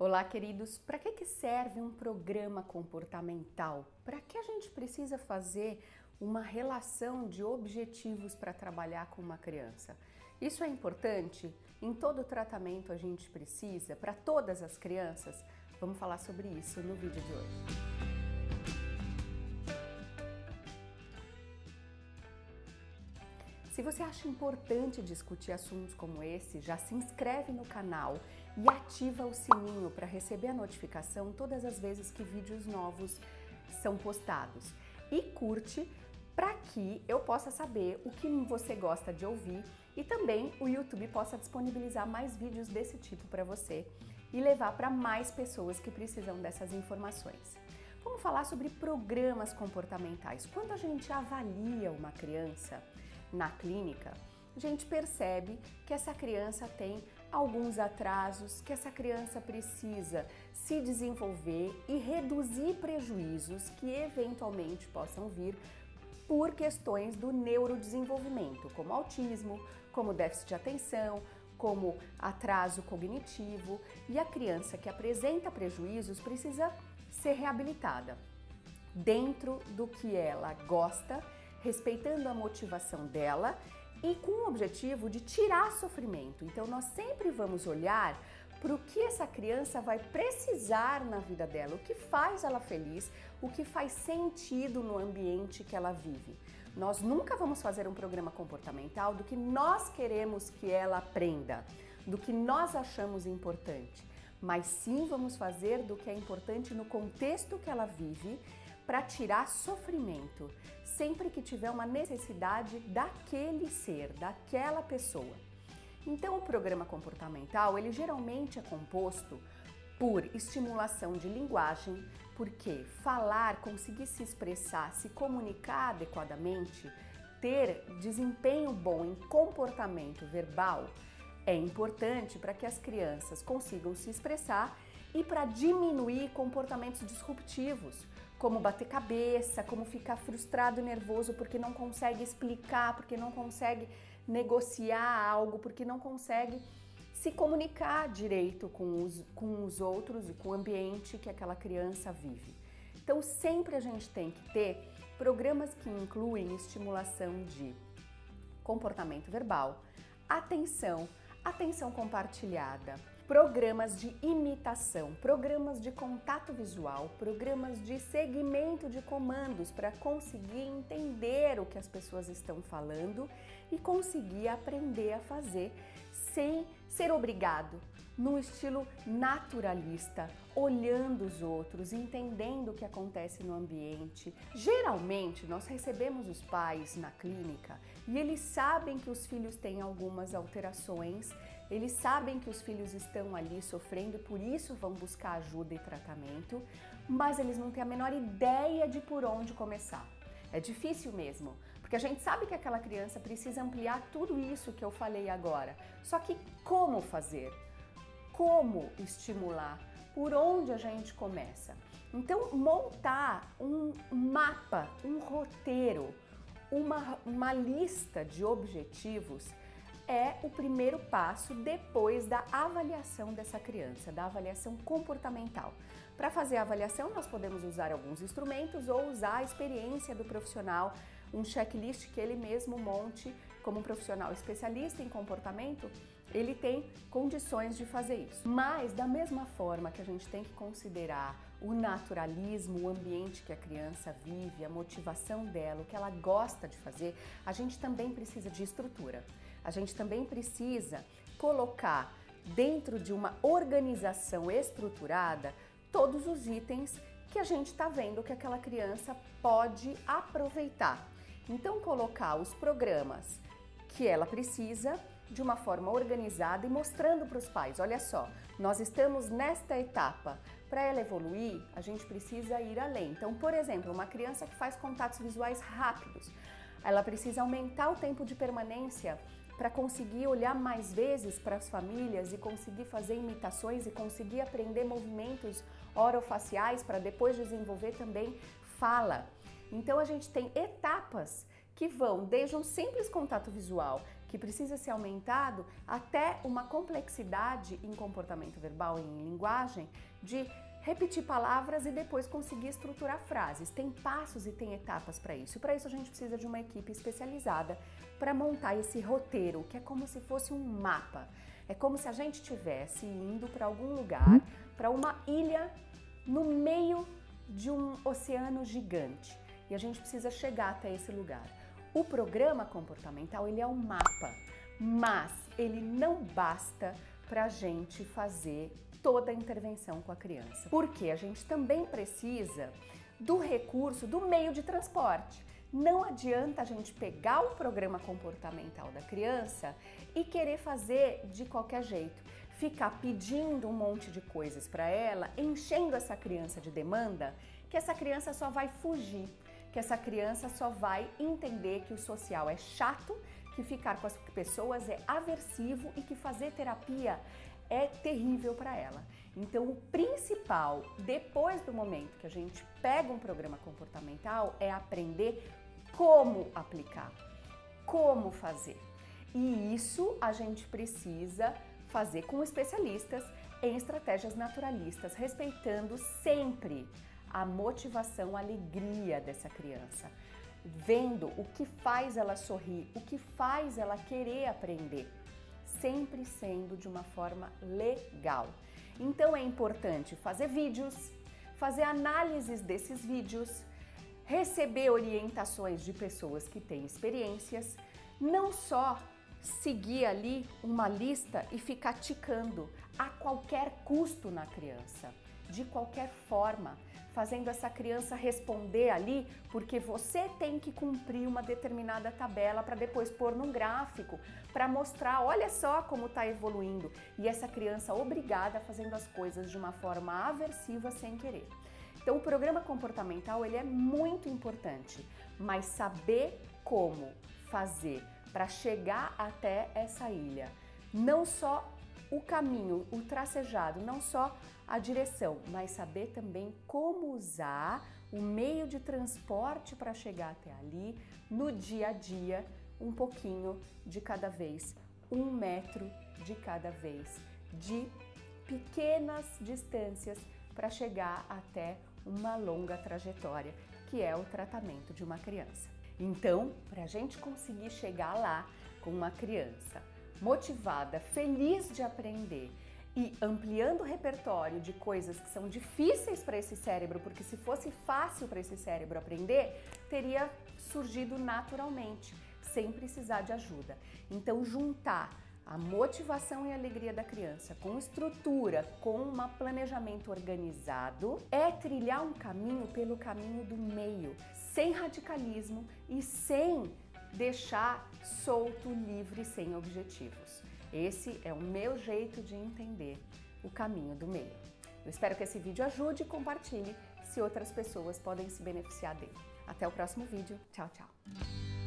Olá, queridos! Para que serve um programa comportamental? Para que a gente precisa fazer uma relação de objetivos para trabalhar com uma criança? Isso é importante? Em todo tratamento a gente precisa? Para todas as crianças? Vamos falar sobre isso no vídeo de hoje. Se você acha importante discutir assuntos como esse, já se inscreve no canal e ativa o sininho para receber a notificação todas as vezes que vídeos novos são postados. E curte para que eu possa saber o que você gosta de ouvir e também o YouTube possa disponibilizar mais vídeos desse tipo para você e levar para mais pessoas que precisam dessas informações. Vamos falar sobre programas comportamentais. Quando a gente avalia uma criança na clínica, a gente percebe que essa criança tem alguns atrasos, que essa criança precisa se desenvolver e reduzir prejuízos que eventualmente possam vir por questões do neurodesenvolvimento, como autismo, como déficit de atenção, como atraso cognitivo, e a criança que apresenta prejuízos precisa ser reabilitada dentro do que ela gosta, respeitando a motivação dela e com o objetivo de tirar sofrimento. Então nós sempre vamos olhar para o que essa criança vai precisar na vida dela, o que faz ela feliz, o que faz sentido no ambiente que ela vive. Nós nunca vamos fazer um programa comportamental do que nós queremos que ela aprenda, do que nós achamos importante, mas sim vamos fazer do que é importante no contexto que ela vive, para tirar sofrimento, sempre que tiver uma necessidade daquele ser, daquela pessoa. Então o programa comportamental, ele geralmente é composto por estimulação de linguagem, porque falar, conseguir se expressar, se comunicar adequadamente, ter desempenho bom em comportamento verbal é importante para que as crianças consigam se expressar e para diminuir comportamentos disruptivos, como bater cabeça, como ficar frustrado e nervoso porque não consegue explicar, porque não consegue negociar algo, porque não consegue se comunicar direito com os outros e com o ambiente que aquela criança vive. Então sempre a gente tem que ter programas que incluem estimulação de comportamento verbal, atenção compartilhada, programas de imitação, programas de contato visual, programas de segmento de comandos para conseguir entender o que as pessoas estão falando e conseguir aprender a fazer sem ser obrigado, num estilo naturalista, olhando os outros, entendendo o que acontece no ambiente. Geralmente nós recebemos os pais na clínica e eles sabem que os filhos têm algumas alterações, eles sabem que os filhos estão ali sofrendo, por isso vão buscar ajuda e tratamento, mas eles não têm a menor ideia de por onde começar. É difícil mesmo, porque a gente sabe que aquela criança precisa ampliar tudo isso que eu falei agora. Só que como fazer? Como estimular? Por onde a gente começa? Então, montar um mapa, um roteiro, uma lista de objetivos é o primeiro passo depois da avaliação dessa criança, da avaliação comportamental. Para fazer a avaliação, nós podemos usar alguns instrumentos ou usar a experiência do profissional, um checklist que ele mesmo monte. Como um profissional especialista em comportamento, ele tem condições de fazer isso. Mas da mesma forma que a gente tem que considerar o naturalismo, o ambiente que a criança vive, a motivação dela, o que ela gosta de fazer, a gente também precisa de estrutura. A gente também precisa colocar dentro de uma organização estruturada todos os itens que a gente está vendo que aquela criança pode aproveitar. Então colocar os programas que ela precisa de uma forma organizada e mostrando para os pais, olha só, nós estamos nesta etapa, para ela evoluir a gente precisa ir além. Então, por exemplo, uma criança que faz contatos visuais rápidos, ela precisa aumentar o tempo de permanência para conseguir olhar mais vezes para as famílias e conseguir fazer imitações e conseguir aprender movimentos orofaciais para depois desenvolver também fala. Então a gente tem etapas que vão desde um simples contato visual que precisa ser aumentado até uma complexidade em comportamento verbal e em linguagem de repetir palavras e depois conseguir estruturar frases. Tem passos e tem etapas para isso. E para isso a gente precisa de uma equipe especializada para montar esse roteiro, que é como se fosse um mapa. É como se a gente estivesse indo para algum lugar, para uma ilha no meio de um oceano gigante. E a gente precisa chegar até esse lugar. O programa comportamental, ele é um mapa, mas ele não basta para a gente fazer toda a intervenção com a criança. Porque a gente também precisa do recurso do meio de transporte. Não adianta a gente pegar o programa comportamental da criança e querer fazer de qualquer jeito. Ficar pedindo um monte de coisas para ela, enchendo essa criança de demanda, que essa criança só vai fugir, que essa criança só vai entender que o social é chato, que ficar com as pessoas é aversivo e que fazer terapia é terrível para ela. Então, o principal, depois do momento que a gente pega um programa comportamental, é aprender como aplicar, como fazer. E isso a gente precisa fazer com especialistas em estratégias naturalistas, respeitando sempre a motivação, a alegria dessa criança, vendo o que faz ela sorrir, o que faz ela querer aprender, sempre sendo de uma forma legal. Então é importante fazer vídeos, fazer análises desses vídeos, receber orientações de pessoas que têm experiências, não só seguir ali uma lista e ficar ticando a qualquer custo na criança, de qualquer forma, fazendo essa criança responder ali porque você tem que cumprir uma determinada tabela para depois pôr num gráfico, para mostrar, olha só como está evoluindo. E essa criança obrigada fazendo as coisas de uma forma aversiva sem querer. Então o programa comportamental, ele é muito importante, mas saber como fazer para chegar até essa ilha, não só o caminho, o tracejado, não só a direção, mas saber também como usar o meio de transporte para chegar até ali, no dia a dia, um pouquinho de cada vez, um metro de cada vez, de pequenas distâncias para chegar até uma longa trajetória, que é o tratamento de uma criança. Então, para a gente conseguir chegar lá com uma criança motivada, feliz de aprender e ampliando o repertório de coisas que são difíceis para esse cérebro, porque se fosse fácil para esse cérebro aprender, teria surgido naturalmente, sem precisar de ajuda. Então, juntar a motivação e a alegria da criança com estrutura, com um planejamento organizado, é trilhar um caminho pelo caminho do meio, sem radicalismo e sem deixar solto, livre, sem objetivos. Esse é o meu jeito de entender o caminho do meio. Eu espero que esse vídeo ajude e compartilhe se outras pessoas podem se beneficiar dele. Até o próximo vídeo. Tchau, tchau!